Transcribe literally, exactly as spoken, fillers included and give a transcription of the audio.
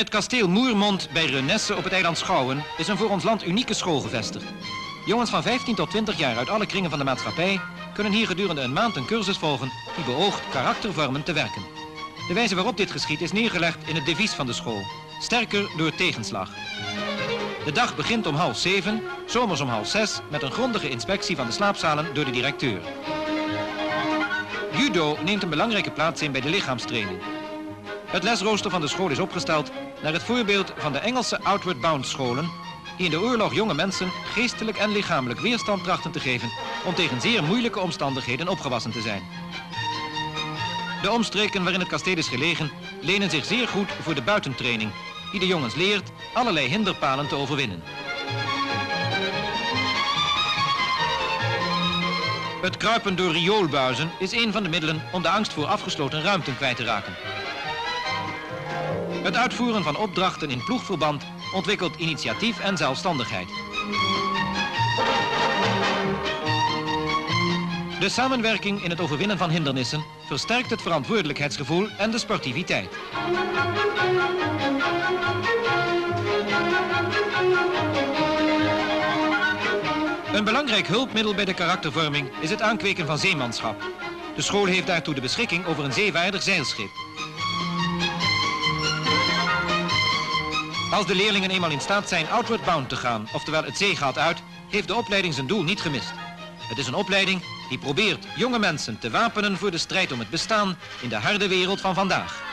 het kasteel Moermond bij Renesse op het eiland Schouwen is een voor ons land unieke school gevestigd. Jongens van vijftien tot twintig jaar uit alle kringen van de maatschappij kunnen hier gedurende een maand een cursus volgen die beoogt karaktervormend te werken. De wijze waarop dit geschiedt is neergelegd in het devies van de school: sterker door tegenslag. De dag begint om half zeven, zomers om half zes, met een grondige inspectie van de slaapzalen door de directeur. Judo neemt een belangrijke plaats in bij de lichaamstraining. Het lesrooster van de school is opgesteld naar het voorbeeld van de Engelse Outward Bound scholen, die in de oorlog jonge mensen geestelijk en lichamelijk weerstand trachten te geven om tegen zeer moeilijke omstandigheden opgewassen te zijn. De omstreken waarin het kasteel is gelegen lenen zich zeer goed voor de buitentraining, die de jongens leert allerlei hinderpalen te overwinnen. Het kruipen door rioolbuizen is een van de middelen om de angst voor afgesloten ruimten kwijt te raken. Het uitvoeren van opdrachten in ploegverband ontwikkelt initiatief en zelfstandigheid. De samenwerking in het overwinnen van hindernissen versterkt het verantwoordelijkheidsgevoel en de sportiviteit. Een belangrijk hulpmiddel bij de karaktervorming is het aankweken van zeemanschap. De school heeft daartoe de beschikking over een zeewaardig zeilschip. Als de leerlingen eenmaal in staat zijn outward bound te gaan, oftewel het zeegat uit, heeft de opleiding zijn doel niet gemist. Het is een opleiding die probeert jonge mensen te wapenen voor de strijd om het bestaan in de harde wereld van vandaag.